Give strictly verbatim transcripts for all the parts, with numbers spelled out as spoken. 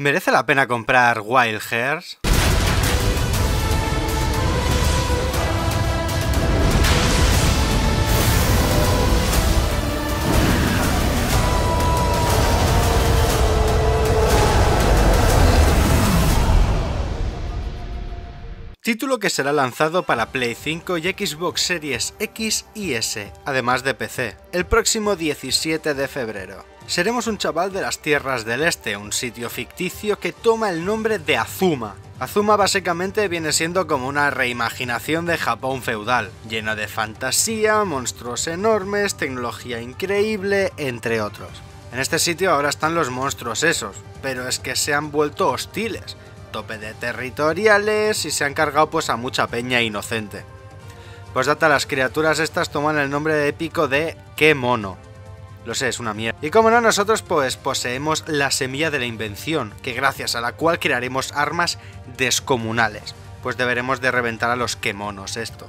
¿Merece la pena comprar Wild Hearts? Título que será lanzado para Play cinco y Xbox Series X y S, además de P C, el próximo diecisiete de febrero. Seremos un chaval de las Tierras del Este, un sitio ficticio que toma el nombre de Azuma. Azuma básicamente viene siendo como una reimaginación de Japón feudal, lleno de fantasía, monstruos enormes, tecnología increíble, entre otros. En este sitio ahora están los monstruos esos, pero es que se han vuelto hostiles, tope de territoriales y se han cargado pues a mucha peña inocente. Pues data, las criaturas estas toman el nombre épico de Kemono. Lo sé, es una mierda. Y como no, nosotros pues poseemos la semilla de la invención, que gracias a la cual crearemos armas descomunales. Pues deberemos de reventar a los Kemonos estos.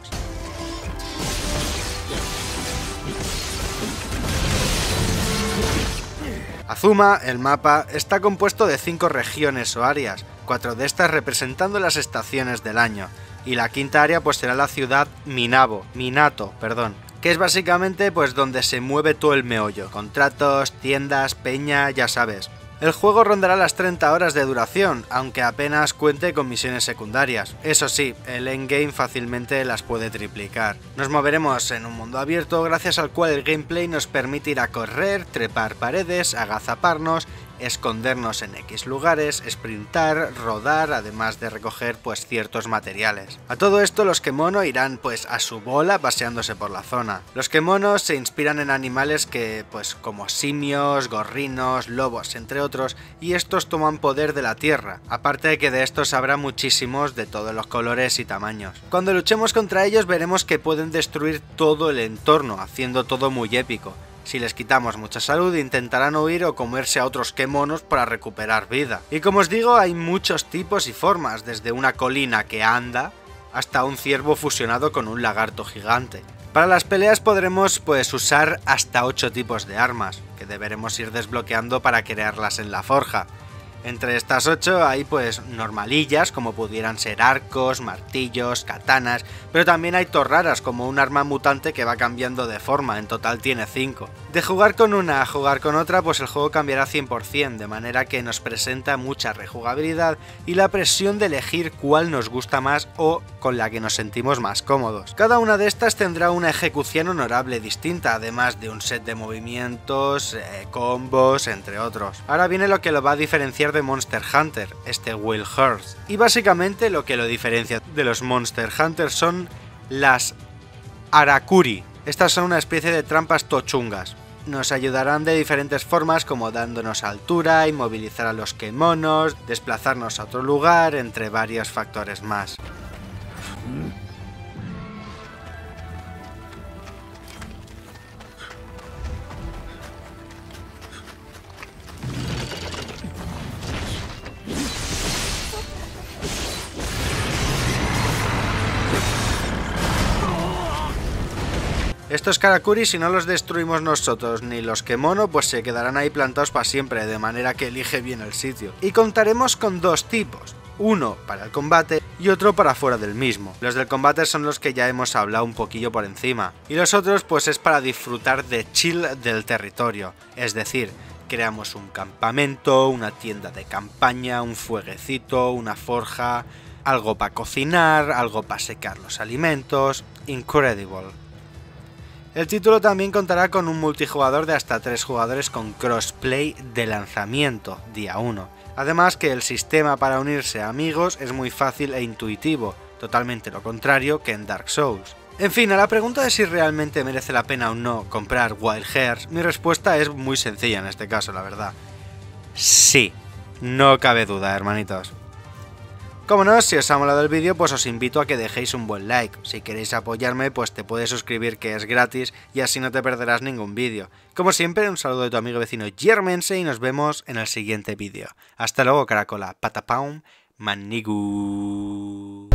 Azuma, el mapa, está compuesto de cinco regiones o áreas, cuatro de estas representando las estaciones del año, y la quinta área pues será la ciudad Minabo, Minato, perdón, que es básicamente pues donde se mueve todo el meollo, contratos, tiendas, peña, ya sabes. El juego rondará las treinta horas de duración, aunque apenas cuente con misiones secundarias. Eso sí, el endgame fácilmente las puede triplicar. Nos moveremos en un mundo abierto gracias al cual el gameplay nos permitirá correr, trepar paredes, agazaparnos, escondernos en X lugares, sprintar, rodar, además de recoger pues ciertos materiales. A todo esto los Kemono irán pues a su bola paseándose por la zona. Los Kemono se inspiran en animales que pues como simios, gorrinos, lobos, entre otros, y estos toman poder de la tierra, aparte de que de estos habrá muchísimos de todos los colores y tamaños. Cuando luchemos contra ellos veremos que pueden destruir todo el entorno, haciendo todo muy épico. Si les quitamos mucha salud intentarán huir o comerse a otros Kemonos para recuperar vida. Y como os digo, hay muchos tipos y formas, desde una colina que anda hasta un ciervo fusionado con un lagarto gigante. Para las peleas podremos pues usar hasta ocho tipos de armas, que deberemos ir desbloqueando para crearlas en la forja. Entre estas ocho hay pues normalillas, como pudieran ser arcos, martillos, katanas, pero también hay torraras, como un arma mutante que va cambiando de forma, en total tiene cinco. De jugar con una a jugar con otra, pues el juego cambiará cien por cien, de manera que nos presenta mucha rejugabilidad y la presión de elegir cuál nos gusta más o con la que nos sentimos más cómodos. Cada una de estas tendrá una ejecución honorable distinta, además de un set de movimientos, eh, combos, entre otros. Ahora viene lo que lo va a diferenciar de Monster Hunter, este Wild Hearts, y básicamente lo que lo diferencia de los Monster Hunter son las Arakuri. Estas son una especie de trampas tochungas. Nos ayudarán de diferentes formas, como dándonos altura, inmovilizar a los Kemonos, desplazarnos a otro lugar, entre varios factores más. Estos Karakuri, si no los destruimos nosotros ni los Kemono, pues se quedarán ahí plantados para siempre, de manera que elige bien el sitio. Y contaremos con dos tipos, uno para el combate y otro para fuera del mismo. Los del combate son los que ya hemos hablado un poquillo por encima, y los otros pues es para disfrutar de chill del territorio, es decir, creamos un campamento, una tienda de campaña, un fueguecito, una forja, algo para cocinar, algo para secar los alimentos, incredible. El título también contará con un multijugador de hasta tres jugadores con crossplay de lanzamiento, día uno. Además que el sistema para unirse a amigos es muy fácil e intuitivo, totalmente lo contrario que en Dark Souls. En fin, a la pregunta de si realmente merece la pena o no comprar Wild Hearts, mi respuesta es muy sencilla en este caso, la verdad. Sí, no cabe duda, hermanitos. Como no, si os ha molado el vídeo, pues os invito a que dejéis un buen like. Si queréis apoyarme, pues te puedes suscribir, que es gratis, y así no te perderás ningún vídeo. Como siempre, un saludo de tu amigo vecino Yermense y nos vemos en el siguiente vídeo. Hasta luego, caracola. Patapaum, manigu.